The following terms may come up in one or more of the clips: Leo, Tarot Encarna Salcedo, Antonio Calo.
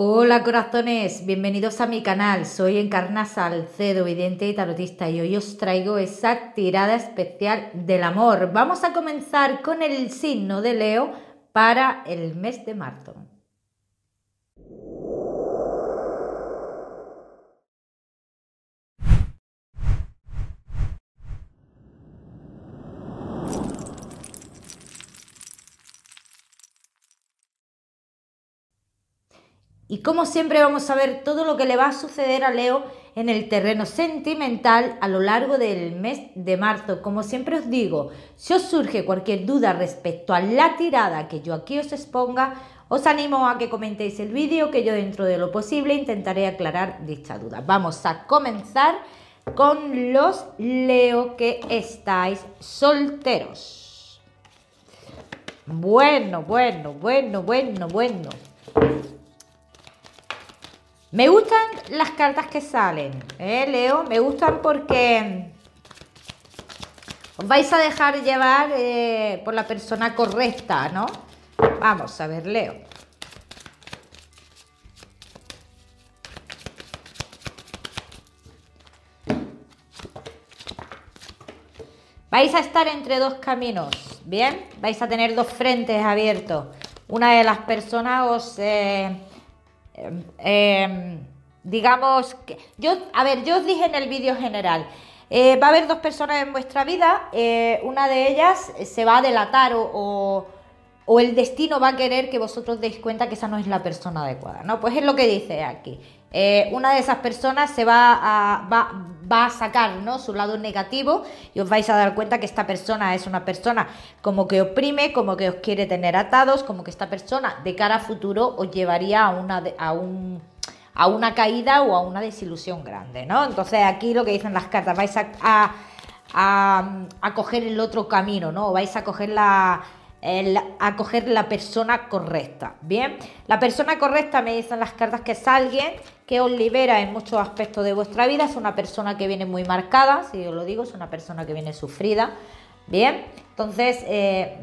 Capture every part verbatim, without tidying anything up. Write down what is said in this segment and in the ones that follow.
Hola corazones, bienvenidos a mi canal, soy Encarna Salcedo, vidente y tarotista, y hoy os traigo esa tirada especial del amor. Vamos a comenzar con el signo de Leo para el mes de marzo. Y como siempre vamos a ver todo lo que le va a suceder a Leo en el terreno sentimental a lo largo del mes de marzo. Como siempre os digo, si os surge cualquier duda respecto a la tirada que yo aquí os exponga, os animo a que comentéis el vídeo, que yo dentro de lo posible intentaré aclarar dicha duda. Vamos a comenzar con los Leo que estáis solteros. Bueno, bueno, bueno, bueno, bueno. Me gustan las cartas que salen, ¿eh, Leo? Me gustan porque os vais a dejar llevar eh, por la persona correcta, ¿no? Vamos a ver, Leo. Vais a estar entre dos caminos, ¿bien? Vais a tener dos frentes abiertos. Una de las personas os... Eh, Eh, digamos que yo, a ver, yo os dije en el vídeo general, eh, va a haber dos personas en vuestra vida, eh, una de ellas se va a delatar o, o, o el destino va a querer que vosotros deis cuenta que esa no es la persona adecuada, ¿no? Pues es lo que dice aquí, eh, una de esas personas se va a, va, va a sacar, ¿no?, su lado negativo, y os vais a dar cuenta que esta persona es una persona como que oprime, como que os quiere tener atados, como que esta persona de cara a futuro os llevaría a una, a un, a una caída o a una desilusión grande, ¿no? Entonces aquí lo que dicen las cartas, vais a, a, a, a coger el otro camino, ¿no? O vais a coger la... El, a coger la persona correcta, ¿bien? La persona correcta, me dicen las cartas, que es alguien que os libera en muchos aspectos de vuestra vida, es una persona que viene muy marcada, si yo lo digo, es una persona que viene sufrida, ¿bien? Entonces, eh,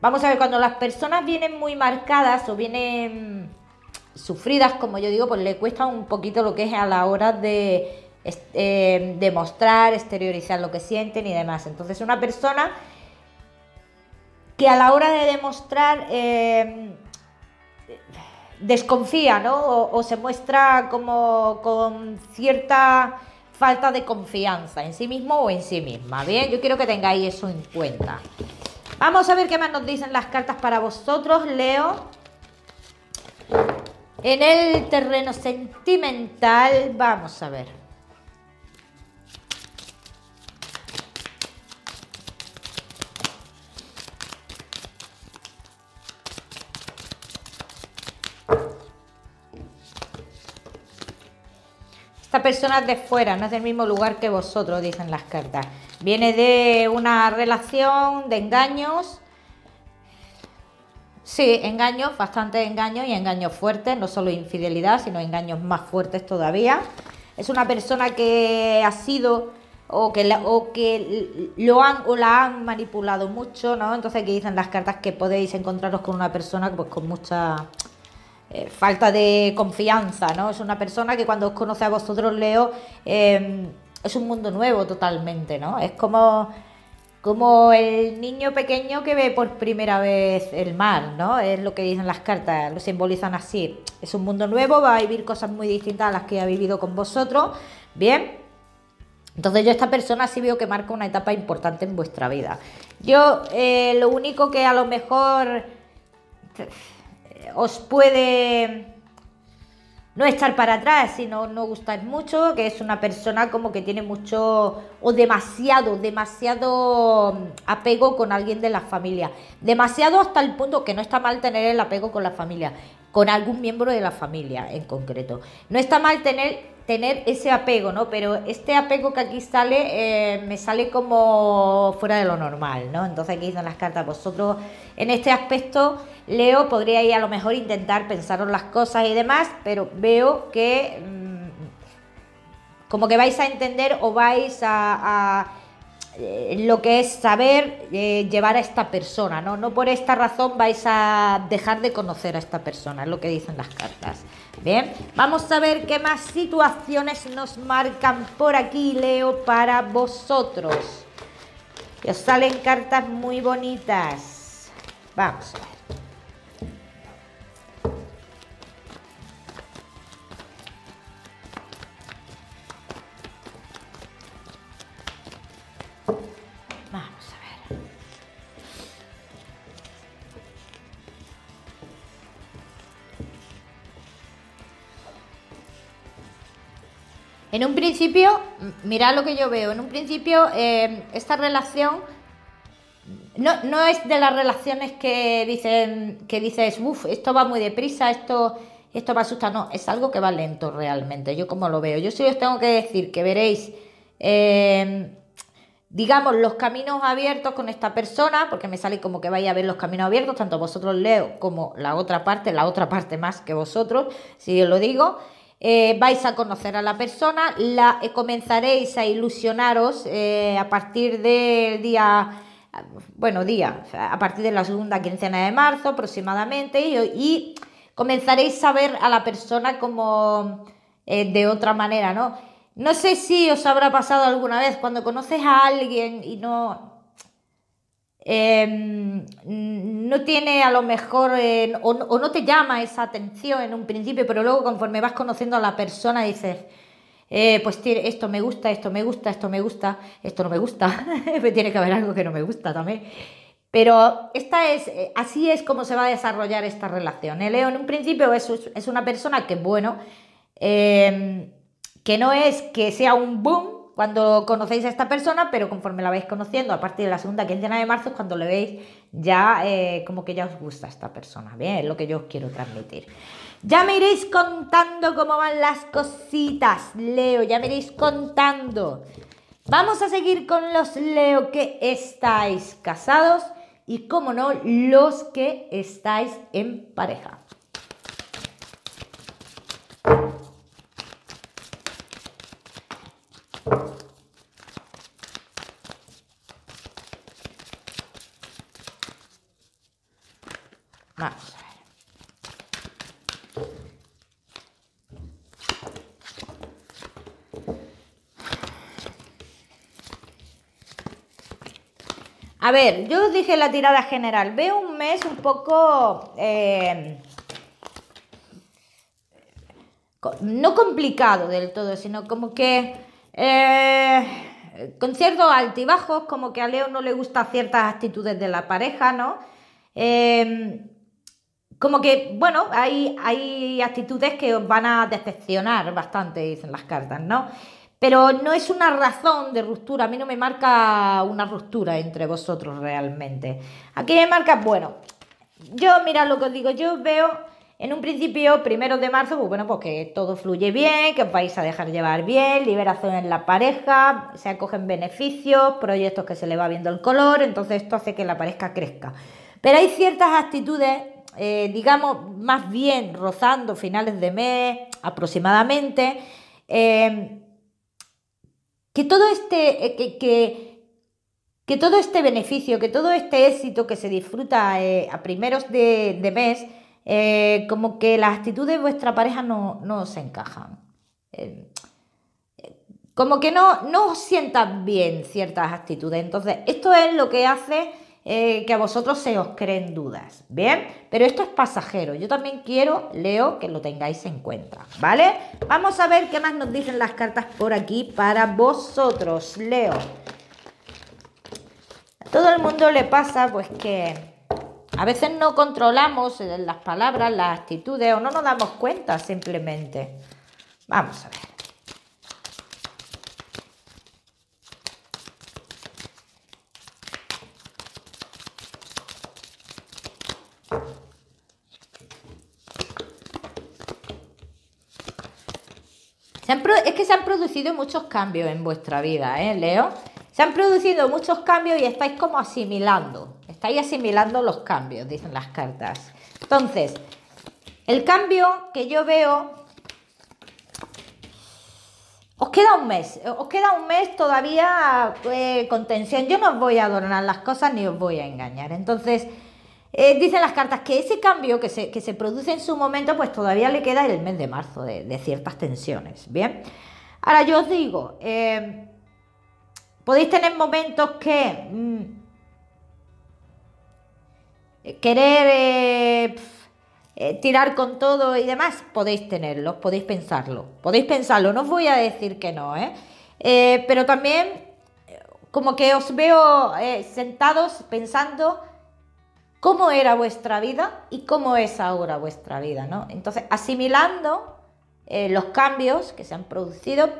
vamos a ver, cuando las personas vienen muy marcadas o vienen sufridas, como yo digo, pues le cuesta un poquito lo que es a la hora de eh, demostrar, exteriorizar lo que sienten y demás. Entonces, una persona que a la hora de demostrar eh, desconfía, ¿no? O, o se muestra como con cierta falta de confianza en sí mismo o en sí misma, ¿bien? Yo quiero que tengáis eso en cuenta. Vamos a ver qué más nos dicen las cartas para vosotros, Leo. En el terreno sentimental, vamos a ver. Esta persona es de fuera, no es del mismo lugar que vosotros, dicen las cartas. Viene de una relación de engaños. Sí, engaños, bastantes engaños y engaños fuertes, no solo infidelidad, sino engaños más fuertes todavía. Es una persona que ha sido o que, la, o que lo han o la han manipulado mucho, ¿no? Entonces aquí dicen las cartas que podéis encontraros con una persona pues con mucha... Eh, falta de confianza, ¿no? Es una persona que cuando os conoce a vosotros, Leo, eh, es un mundo nuevo totalmente, ¿no? Es como, como el niño pequeño que ve por primera vez el mar, ¿no? Es lo que dicen las cartas, lo simbolizan así. Es un mundo nuevo, va a vivir cosas muy distintas a las que ha vivido con vosotros, ¿bien? Entonces yo esta persona sí veo que marca una etapa importante en vuestra vida. Yo eh, lo único que a lo mejor... os puede no estar para atrás, sino no gustáis mucho, que es una persona como que tiene mucho o demasiado, demasiado apego con alguien de la familia. Demasiado hasta el punto que no está mal tener el apego con la familia, con algún miembro de la familia en concreto. No está mal tener, tener ese apego, ¿no? Pero este apego que aquí sale, eh, me sale como fuera de lo normal, ¿no? Entonces aquí dicen las cartas, vosotros en este aspecto, Leo, podríais a lo mejor intentar pensaros las cosas y demás, pero veo que mmm, como que vais a entender o vais a... a eh, lo que es saber eh, llevar a esta persona, ¿no? No por esta razón vais a dejar de conocer a esta persona, es lo que dicen las cartas. Bien, vamos a ver qué más situaciones nos marcan por aquí, Leo, para vosotros. Que os salen cartas muy bonitas. Vamos a ver. En un principio, mirad lo que yo veo, en un principio eh, esta relación no, no es de las relaciones que dicen que dices, uff, esto va muy deprisa, esto, esto va asustado, no, es algo que va lento realmente, yo como lo veo. Yo sí os tengo que decir que veréis, eh, digamos, los caminos abiertos con esta persona, porque me sale como que vais a ver los caminos abiertos, tanto vosotros, Leo, como la otra parte, la otra parte más que vosotros, si os lo digo. Eh, vais a conocer a la persona, la eh, comenzaréis a ilusionaros eh, a partir del día, bueno, día, a partir de la segunda quincena de marzo aproximadamente, y, y comenzaréis a ver a la persona como eh, de otra manera, ¿no? No sé si os habrá pasado alguna vez cuando conoces a alguien y no... Eh, no tiene a lo mejor eh, o, o no te llama esa atención en un principio, pero luego conforme vas conociendo a la persona dices eh, pues esto me gusta, esto me gusta, esto me gusta, esto no me gusta, tiene que haber algo que no me gusta también, pero esta es, eh, así es como se va a desarrollar esta relación, ¿eh, Leo? En un principio es, es una persona que, bueno, eh, que no es que sea un boom cuando conocéis a esta persona, pero conforme la vais conociendo, a partir de la segunda quincena de marzo, es cuando le veis ya eh, como que ya os gusta esta persona, ¿bien? Es lo que yo os quiero transmitir. Ya me iréis contando cómo van las cositas, Leo, ya me iréis contando. Vamos a seguir con los Leo que estáis casados y, cómo no, los que estáis en pareja. Vamos a ver. A ver, yo os dije la tirada general. Veo un mes un poco... Eh, no complicado del todo, sino como que... Eh, con ciertos altibajos, como que a Leo no le gustan ciertas actitudes de la pareja, ¿no? Eh, Como que, bueno, hay, hay actitudes que os van a decepcionar bastante, dicen las cartas, ¿no? Pero no es una razón de ruptura, a mí no me marca una ruptura entre vosotros realmente. Aquí me marca, bueno, yo, mirad lo que os digo, yo veo en un principio, primero de marzo, pues bueno, pues que todo fluye bien, que os vais a dejar llevar bien, liberación en la pareja, se acogen beneficios, proyectos que se le va viendo el color, entonces esto hace que la pareja crezca. Pero hay ciertas actitudes... Eh, digamos, más bien rozando finales de mes aproximadamente, eh, que todo este eh, que, que, que todo este beneficio, que todo este éxito que se disfruta eh, a primeros de, de mes, eh, como que las actitudes de vuestra pareja no, no os encajan, eh, como que no, no os sientan bien ciertas actitudes, entonces esto es lo que hace Eh, que a vosotros se os creen dudas, ¿bien? Pero esto es pasajero, yo también quiero, Leo, que lo tengáis en cuenta, ¿vale? Vamos a ver qué más nos dicen las cartas por aquí para vosotros, Leo. A todo el mundo le pasa, pues, que a veces no controlamos las palabras, las actitudes, o no nos damos cuenta simplemente. Vamos a ver. Es que se han producido muchos cambios en vuestra vida, ¿eh, Leo? Se han producido muchos cambios y estáis como asimilando. Estáis asimilando los cambios, dicen las cartas. Entonces, el cambio que yo veo... Os queda un mes, os queda un mes todavía eh, con tensión. Yo no os voy a adornar las cosas ni os voy a engañar. Entonces, eh, dicen las cartas que ese cambio que se, que se produce en su momento, pues todavía le queda el mes de marzo de, de ciertas tensiones, ¿bien? Ahora yo os digo, eh, podéis tener momentos que mmm, querer... Eh, Eh, tirar con todo y demás, podéis tenerlo, podéis pensarlo, podéis pensarlo, no os voy a decir que no, ¿eh? Eh, pero también eh, como que os veo eh, sentados pensando cómo era vuestra vida y cómo es ahora vuestra vida, ¿no? Entonces, asimilando eh, los cambios que se han producido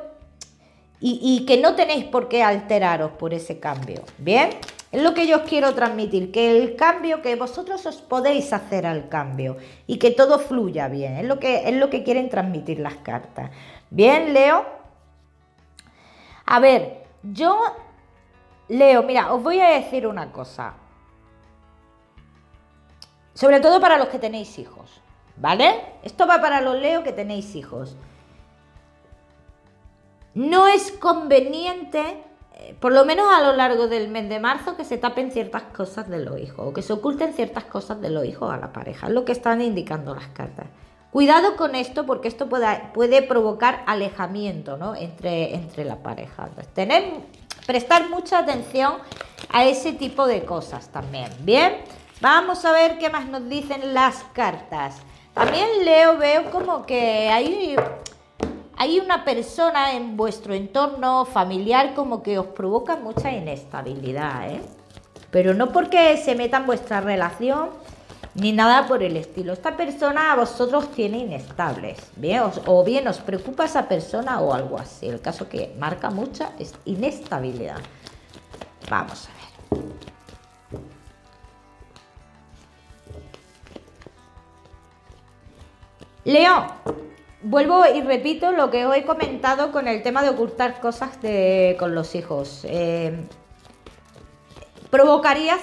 y, y que no tenéis por qué alteraros por ese cambio, ¿bien? Es lo que yo os quiero transmitir, que el cambio, que vosotros os podéis hacer al cambio y que todo fluya bien, es lo que, es lo que quieren transmitir las cartas. Bien, Leo. A ver, yo, Leo, mira, os voy a decir una cosa. Sobre todo para los que tenéis hijos, ¿vale? Esto va para los Leo que tenéis hijos. No es conveniente... por lo menos a lo largo del mes de marzo, que se tapen ciertas cosas de los hijos o que se oculten ciertas cosas de los hijos a la pareja, es lo que están indicando las cartas. Cuidado con esto, porque esto puede, puede provocar alejamiento, ¿no? entre, entre la pareja. Entonces, tener, prestar mucha atención a ese tipo de cosas también, ¿bien? Vamos a ver qué más nos dicen las cartas. También, Leo, veo como que hay... hay una persona en vuestro entorno familiar como que os provoca mucha inestabilidad, ¿eh? Pero no porque se meta en vuestra relación ni nada por el estilo. Esta persona a vosotros tiene inestables, ¿bien? O bien os preocupa esa persona o algo así. El caso que marca mucha inestabilidad. Vamos a ver. Leo. Vuelvo y repito lo que os he comentado con el tema de ocultar cosas de, con los hijos. Eh, provocaría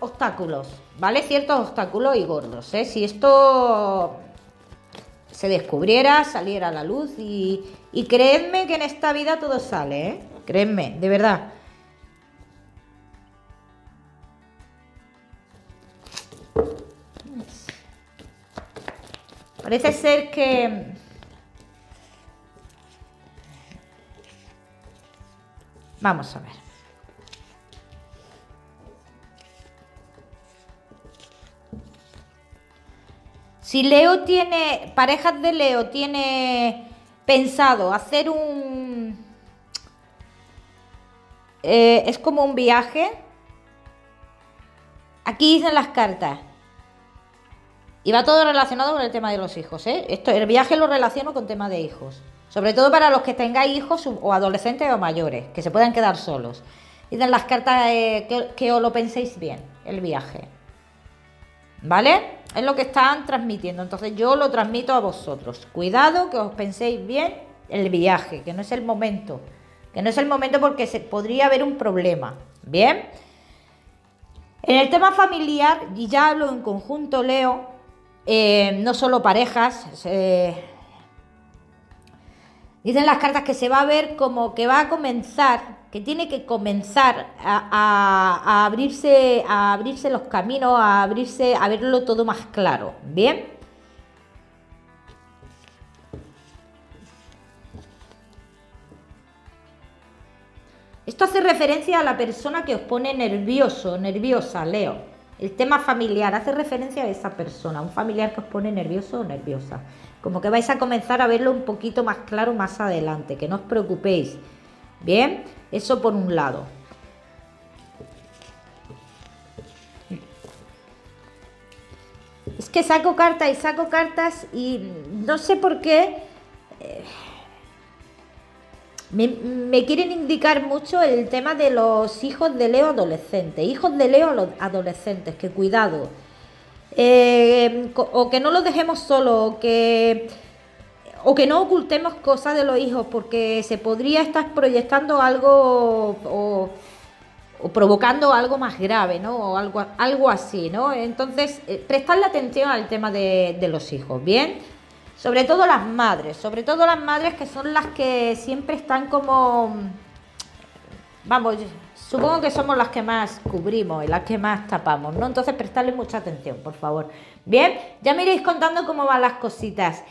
obstáculos, ¿vale? Ciertos obstáculos y gordos, ¿eh? Si esto se descubriera, saliera a la luz y, y creedme que en esta vida todo sale, ¿eh? Creedme, de verdad. Parece ser que... vamos a ver. Si Leo tiene, parejas de Leo tiene pensado hacer un... Eh, es como un viaje. Aquí dicen las cartas. Y va todo relacionado con el tema de los hijos, ¿eh? Esto, el viaje lo relaciono con tema de hijos. Sobre todo para los que tengáis hijos o adolescentes o mayores, que se puedan quedar solos. Dicen las cartas eh, que, que os lo penséis bien, el viaje. ¿Vale? Es lo que están transmitiendo. Entonces yo lo transmito a vosotros. Cuidado, que os penséis bien el viaje, que no es el momento. Que no es el momento porque se, podría haber un problema. ¿Bien? En el tema familiar, y ya hablo en conjunto, Leo, eh, no solo parejas... Eh, dicen las cartas que se va a ver como que va a comenzar, que tiene que comenzar a, a, a abrirse, a abrirse los caminos, a abrirse, a verlo todo más claro, ¿bien? Esto hace referencia a la persona que os pone nervioso, nerviosa, Leo. El tema familiar hace referencia a esa persona, un familiar que os pone nervioso o nerviosa. Como que vais a comenzar a verlo un poquito más claro más adelante, que no os preocupéis. Bien, eso por un lado. Es que saco cartas y saco cartas y no sé por qué... Eh, Me, me quieren indicar mucho el tema de los hijos de Leo adolescentes, hijos de Leo adolescentes, que cuidado, eh, o que no los dejemos solos, o que, o que no ocultemos cosas de los hijos, porque se podría estar proyectando algo o, o provocando algo más grave, ¿no? O algo, algo así, ¿no? Entonces, eh, prestarle atención al tema de, de los hijos, ¿bien? Sobre todo las madres, sobre todo las madres que son las que siempre están como... Vamos, supongo que somos las que más cubrimos y las que más tapamos, ¿no? Entonces prestarle mucha atención, por favor. Bien, ya me iréis contando cómo van las cositas.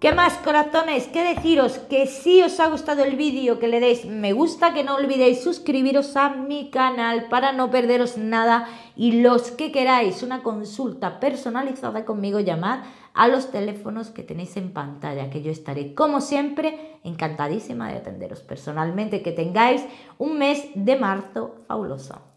¿Qué más, corazones? ¿Qué deciros? Que si os ha gustado el vídeo, que le deis me gusta, que no olvidéis suscribiros a mi canal para no perderos nada. Y los que queráis una consulta personalizada conmigo, llamad a los teléfonos que tenéis en pantalla, que yo estaré, como siempre, encantadísima de atenderos personalmente. Que tengáis un mes de marzo fabuloso.